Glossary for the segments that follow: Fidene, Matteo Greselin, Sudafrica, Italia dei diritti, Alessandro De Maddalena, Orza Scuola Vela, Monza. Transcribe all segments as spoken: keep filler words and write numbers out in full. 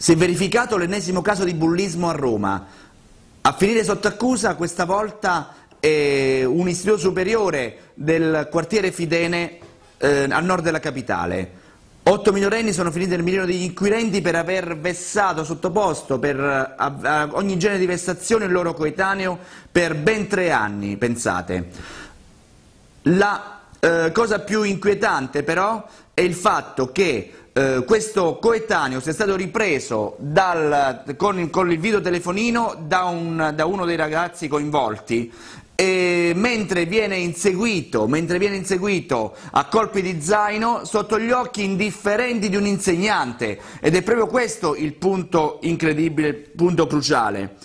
Si è verificato l'ennesimo caso di bullismo a Roma, a finire sotto accusa questa volta eh, un istituto superiore del quartiere Fidene eh, a nord della capitale. Otto minorenni sono finiti nel mirino degli inquirenti per aver vessato, sottoposto per a, a ogni genere di vessazione il loro coetaneo per ben tre anni, pensate. La eh, cosa più inquietante però è il fatto che Uh, questo coetaneo si è stato ripreso dal, con, con il videotelefonino da, un, da uno dei ragazzi coinvolti e mentre viene inseguito, mentre viene inseguito a colpi di zaino sotto gli occhi indifferenti di un insegnante, ed è proprio questo il punto incredibile, il punto cruciale.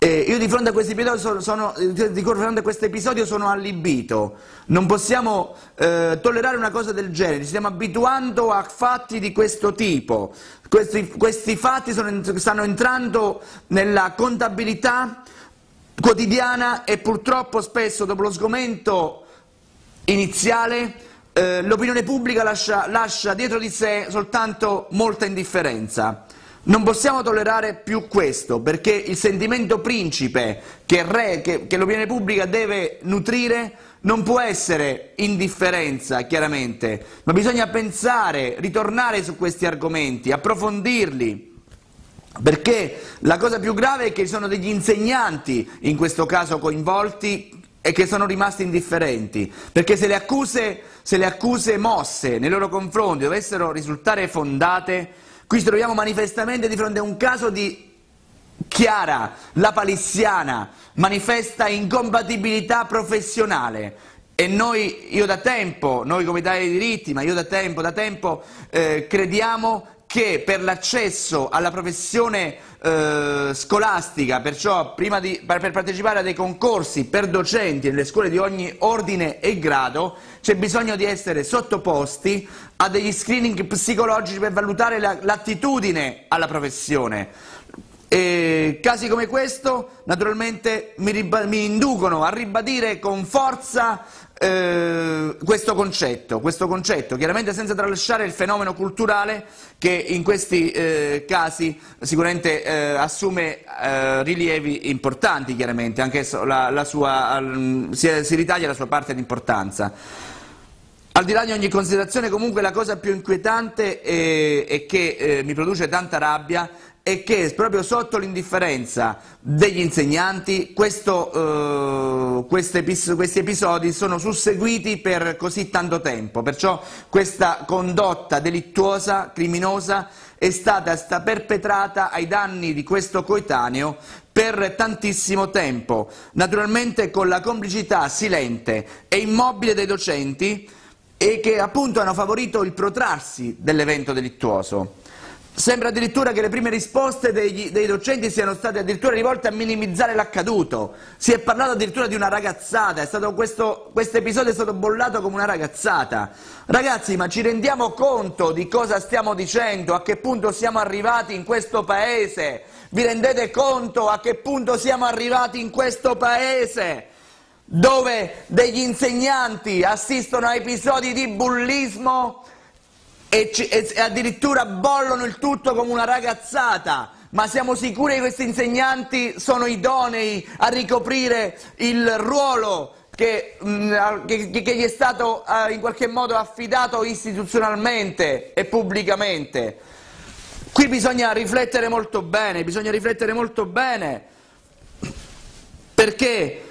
Eh, io di fronte a questo episodio sono, di fronte a questo episodio sono allibito, non possiamo eh, tollerare una cosa del genere, ci stiamo abituando a fatti di questo tipo, questi, questi fatti sono, stanno entrando nella contabilità quotidiana e purtroppo spesso dopo lo sgomento iniziale eh, l'opinione pubblica lascia, lascia dietro di sé soltanto molta indifferenza. Non possiamo tollerare più questo, perché il sentimento principe che, re, che, che l'opinione pubblica deve nutrire non può essere indifferenza, chiaramente, ma bisogna pensare, ritornare su questi argomenti, approfondirli, perché la cosa più grave è che ci sono degli insegnanti, in questo caso coinvolti, e che sono rimasti indifferenti, perché se le accuse, se le accuse mosse nei loro confronti dovessero risultare fondate, qui ci troviamo manifestamente di fronte a un caso di chiara, la lapalissiana, manifesta incompatibilità professionale. E noi, io da tempo, noi come Italia dei diritti, ma io da tempo, da tempo eh, crediamo che per l'accesso alla professione eh, scolastica, perciò prima di, per, per partecipare a dei concorsi per docenti nelle scuole di ogni ordine e grado, c'è bisogno di essere sottoposti a degli screening psicologici per valutare l'attitudine alla professione. E casi come questo naturalmente mi, mi inducono a ribadire con forza Eh, questo concetto, questo concetto, chiaramente senza tralasciare il fenomeno culturale che in questi eh, casi sicuramente eh, assume eh, rilievi importanti, chiaramente anche la, la sua, si, si ritaglia la sua parte di importanza. Al di là di ogni considerazione, comunque la cosa più inquietante e, e che eh, mi produce tanta rabbia è che proprio sotto l'indifferenza degli insegnanti questo, eh, questi, epis questi episodi sono susseguiti per così tanto tempo, perciò questa condotta delittuosa, criminosa, è stata, stata perpetrata ai danni di questo coetaneo per tantissimo tempo, naturalmente con la complicità silente e immobile dei docenti, e che appunto hanno favorito il protrarsi dell'evento delittuoso. Sembra addirittura che le prime risposte degli, dei docenti siano state addirittura rivolte a minimizzare l'accaduto. Si è parlato addirittura di una ragazzata, è stato questo quest episodio è stato bollato come una ragazzata. Ragazzi, ma ci rendiamo conto di cosa stiamo dicendo, a che punto siamo arrivati in questo paese? Vi rendete conto a che punto siamo arrivati in questo paese? Dove degli insegnanti assistono a episodi di bullismo E, ci, e addirittura bollono il tutto come una ragazzata. Ma siamo sicuri che questi insegnanti sono idonei a ricoprire il ruolo che, mh, che, che gli è stato uh, in qualche modo affidato istituzionalmente e pubblicamente? Qui bisogna riflettere molto bene, bisogna riflettere molto bene, perché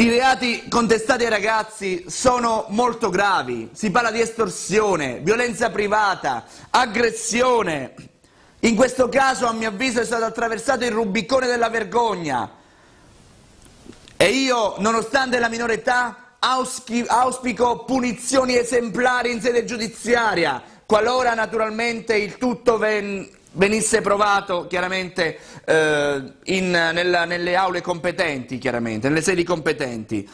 i reati contestati ai ragazzi sono molto gravi, si parla di estorsione, violenza privata, aggressione. In questo caso a mio avviso è stato attraversato il rubicone della vergogna e io, nonostante la minore età, auspico punizioni esemplari in sede giudiziaria, qualora naturalmente il tutto ven venisse provato chiaramente eh, in, nella, nelle aule competenti, chiaramente, nelle sedi competenti.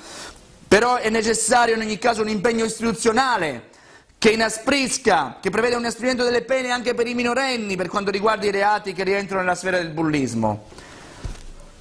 Però è necessario in ogni caso un impegno istituzionale che inasprisca, che preveda un inasprimento delle pene anche per i minorenni per quanto riguarda i reati che rientrano nella sfera del bullismo.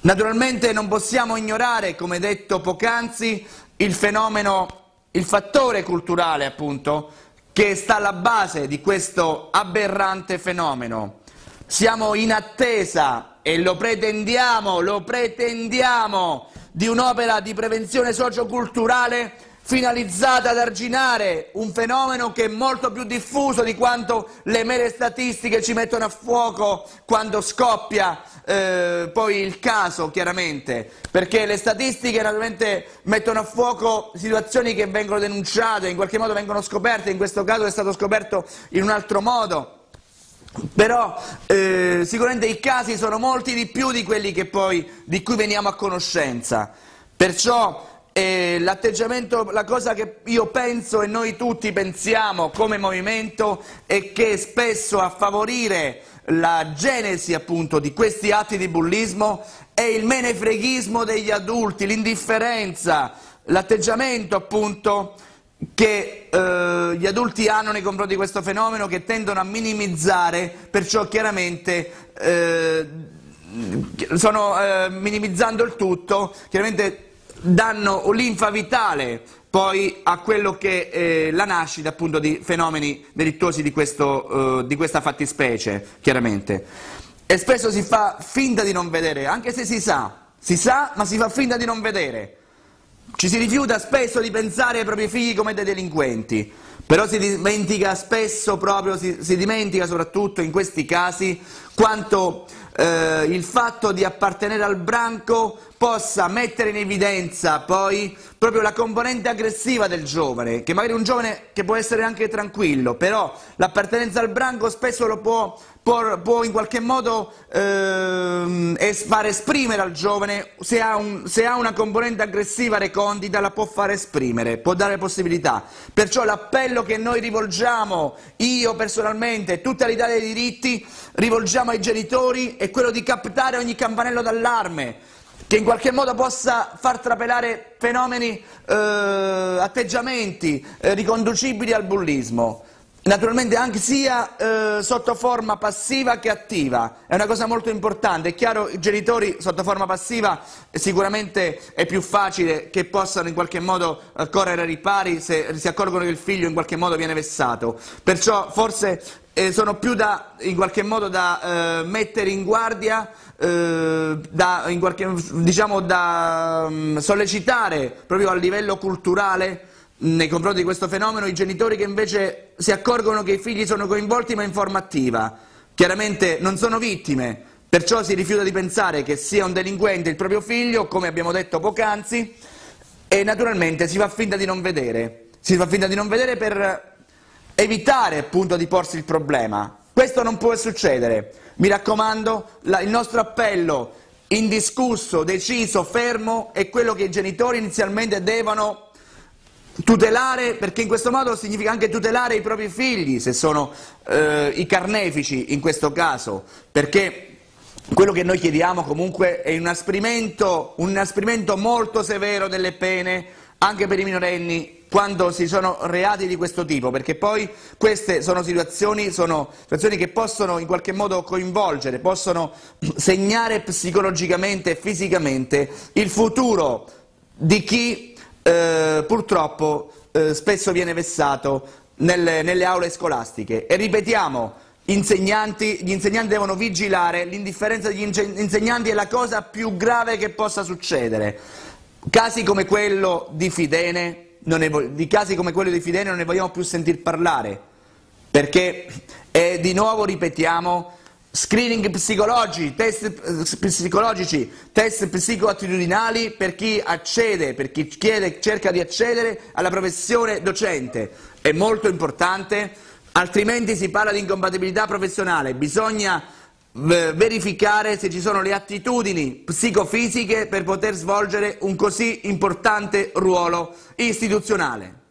Naturalmente non possiamo ignorare, come detto poc'anzi, il fenomeno, il fattore culturale appunto che sta alla base di questo aberrante fenomeno. Siamo in attesa, e lo pretendiamo, lo pretendiamo, di un'opera di prevenzione socioculturale finalizzata ad arginare un fenomeno che è molto più diffuso di quanto le mere statistiche ci mettono a fuoco quando scoppia eh, poi il caso, chiaramente, perché le statistiche naturalmente mettono a fuoco situazioni che vengono denunciate, in qualche modo vengono scoperte, in questo caso è stato scoperto in un altro modo. Però eh, sicuramente i casi sono molti di più di quelli che poi, di cui veniamo a conoscenza. Perciò eh, l'atteggiamento, la cosa che io penso e noi tutti pensiamo come movimento è che spesso a favorire la genesi appunto di questi atti di bullismo è il menefreghismo degli adulti, l'indifferenza, l'atteggiamento appunto che eh, gli adulti hanno nei confronti di questo fenomeno, che tendono a minimizzare, perciò chiaramente eh, sono, eh, minimizzando il tutto, chiaramente danno linfa vitale poi a quello che è eh, la nascita appunto di fenomeni delittuosi di, questo, eh, di questa fattispecie, chiaramente. E spesso si fa finta di non vedere, anche se si sa, si sa ma si fa finta di non vedere. Ci si rifiuta spesso di pensare ai propri figli come dei delinquenti, però si dimentica spesso proprio, si, si dimentica soprattutto in questi casi quanto eh, il fatto di appartenere al branco possa mettere in evidenza poi proprio la componente aggressiva del giovane, che magari è un giovane che può essere anche tranquillo, però l'appartenenza al branco spesso lo può, può, può in qualche modo ehm, es- far esprimere al giovane, se ha, un, se ha una componente aggressiva recondita la può far esprimere, può dare possibilità. Perciò l'appello che noi rivolgiamo, io personalmente, tutta l'Italia dei diritti, rivolgiamo ai genitori è quello di captare ogni campanello d'allarme che in qualche modo possa far trapelare fenomeni, eh, atteggiamenti eh, riconducibili al bullismo, naturalmente anche sia eh, sotto forma passiva che attiva, è una cosa molto importante. È chiaro, i genitori sotto forma passiva sicuramente è più facile che possano in qualche modo eh, correre ai ripari se si accorgono che il figlio in qualche modo viene vessato, perciò forse Eh, sono più da, in qualche modo da eh, mettere in guardia, eh, da, in qualche, diciamo da um, sollecitare proprio a livello culturale mh, nei confronti di questo fenomeno i genitori che invece si accorgono che i figli sono coinvolti ma in forma attiva. Chiaramente non sono vittime, perciò si rifiuta di pensare che sia un delinquente il proprio figlio, come abbiamo detto poc'anzi, e naturalmente si fa finta di non vedere, si fa finta di non vedere per evitare appunto di porsi il problema. Questo non può succedere. Mi raccomando, la, il nostro appello indiscusso, deciso, fermo è quello che i genitori inizialmente devono tutelare, perché in questo modo significa anche tutelare i propri figli, se sono eh, i carnefici in questo caso, perché quello che noi chiediamo comunque è un inasprimento, un inasprimento molto severo delle pene anche per i minorenni quando ci sono reati di questo tipo, perché poi queste sono situazioni, sono situazioni che possono in qualche modo coinvolgere, possono segnare psicologicamente e fisicamente il futuro di chi eh, purtroppo eh, spesso viene vessato nelle, nelle aule scolastiche. E ripetiamo, insegnanti, gli insegnanti devono vigilare, l'indifferenza degli insegnanti è la cosa più grave che possa succedere. Casi come quello di Fidene, Non ne, di casi come quello di Fidene non ne vogliamo più sentir parlare, perché eh, di nuovo ripetiamo, screening psicologici, test psicologici, test psicoattitudinali per chi accede, per chi chiede, cerca di accedere alla professione docente, è molto importante, altrimenti si parla di incompatibilità professionale. Bisogna verificare se ci sono le attitudini psicofisiche per poter svolgere un così importante ruolo istituzionale.